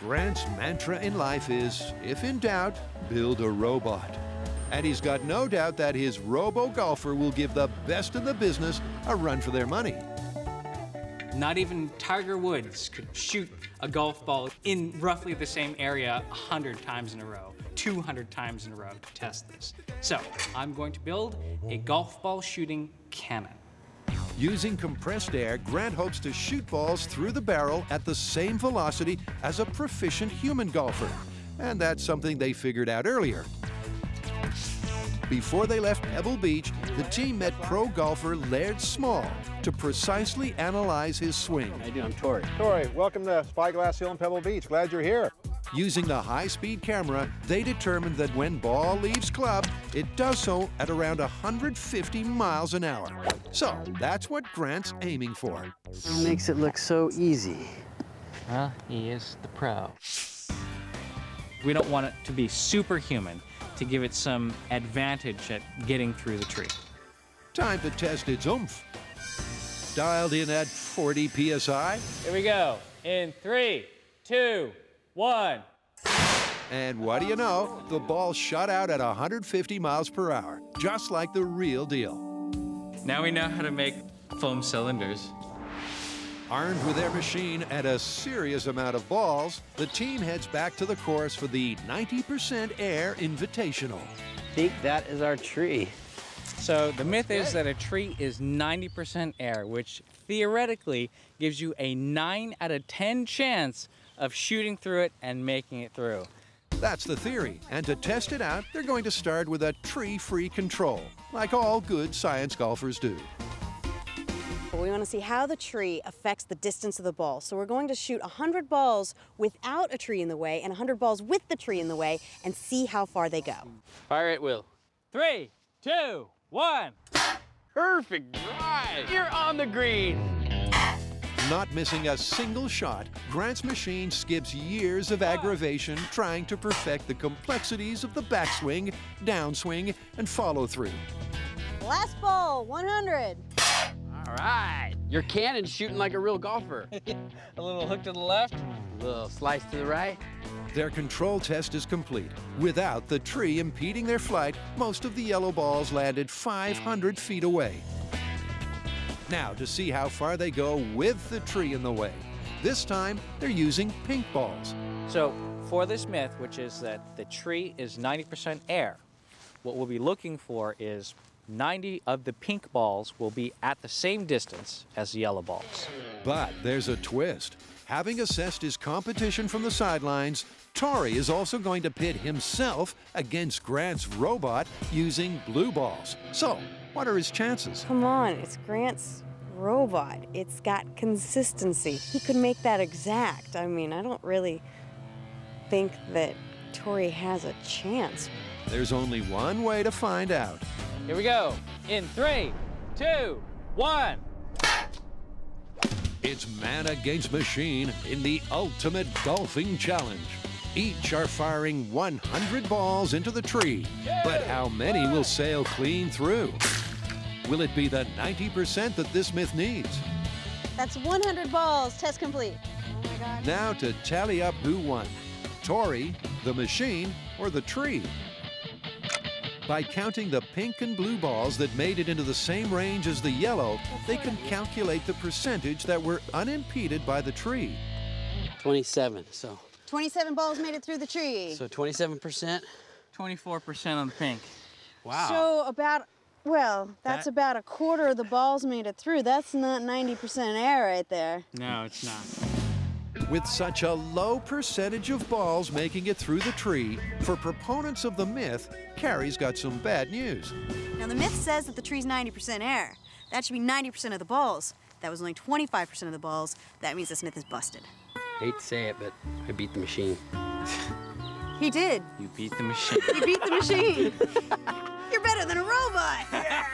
Grant's mantra in life is, if in doubt, build a robot. And he's got no doubt that his robo-golfer will give the best in the business a run for their money. Not even Tiger Woods could shoot a golf ball in roughly the same area 100 times in a row, 200 times in a row to test this. So I'm going to build a golf ball shooting cannon. Using compressed air, Grant hopes to shoot balls through the barrel at the same velocity as a proficient human golfer. And that's something they figured out earlier. Before they left Pebble Beach, the team met pro golfer Laird Small to precisely analyze his swing. How you doing? I'm Tory. Tory, welcome to Spyglass Hill in Pebble Beach. Glad you're here. Using the high-speed camera, they determined that when ball leaves club, it does so at around 150 miles an hour. So that's what Grant's aiming for. He makes it look so easy. Well, he is the pro. We don't want it to be superhuman to give it some advantage at getting through the tree. Time to test its oomph. Dialed in at 40 PSI. Here we go, in 3, 2, 1. And what do you know? The ball shot out at 150 miles per hour, just like the real deal. Now we know how to make foam cylinders. Armed with their machine and a serious amount of balls, the team heads back to the course for the 90% Air Invitational. I think that is our tree. So the myth is that a tree is 90% air, which theoretically gives you a 9 out of 10 chance of shooting through it and making it through. That's the theory, and to test it out, they're going to start with a tree-free control, like all good science golfers do. We want to see how the tree affects the distance of the ball. So we're going to shoot 100 balls without a tree in the way and 100 balls with the tree in the way and see how far they go. Fire at will. 3, 2, 1. Perfect drive. You're on the green. Not missing a single shot, Grant's machine skips years of aggravation trying to perfect the complexities of the backswing, downswing, and follow-through. Last ball, 100. All right. Your cannon's shooting like a real golfer. A little hook to the left. A little slice to the right. Their control test is complete. Without the tree impeding their flight, most of the yellow balls landed 500 feet away. Now to see how far they go with the tree in the way. This time, they're using pink balls. So for this myth, which is that the tree is 90% air, what we'll be looking for is 90 of the pink balls will be at the same distance as the yellow balls. But there's a twist. Having assessed his competition from the sidelines, Tory is also going to pit himself against Grant's robot using blue balls. So, what are his chances? Come on, it's Grant's robot. It's got consistency. He could make that exact. I mean, I don't really think that Tory has a chance. There's only one way to find out. Here we go. In 3, 2, 1. It's man against machine in the ultimate golfing challenge. Each are firing 100 balls into the tree, but how many will sail clean through? Will it be the 90% that this myth needs? That's 100 balls, test complete. Oh my God. Now to tally up who won, Tory, the machine, or the tree. By counting the pink and blue balls that made it into the same range as the yellow, they can calculate the percentage that were unimpeded by the tree. 27, so. 27 balls made it through the tree. So 27%? 24% on the pink. Wow. So about, well, that's about a quarter of the balls made it through. That's not 90% air right there. No, it's not. With such a low percentage of balls making it through the tree, for proponents of the myth, Carrie's got some bad news. Now, the myth says that the tree's 90% air. That should be 90% of the balls. That was only 25% of the balls. That means this myth is busted. Hate to say it, but I beat the machine. He did. You beat the machine. You beat the machine. You're better than a robot.